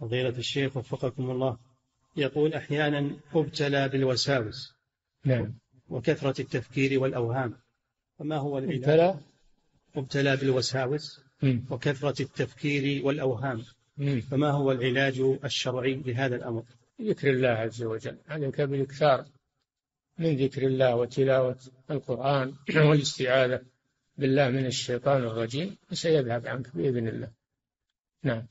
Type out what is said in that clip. فضيلة الشيخ وفقكم الله، يقول أحيانا أبتلى بالوساوس نعم وكثرة التفكير والأوهام، فما هو العلاج؟ أبتلى بالوساوس وكثرة التفكير والأوهام، فما هو العلاج الشرعي لهذا الأمر؟ ذكر الله عز وجل، عليك بالإكثار من ذكر الله وتلاوة القرآن والاستعاذة بالله من الشيطان الرجيم، وسيذهب عنك بإذن الله. نعم.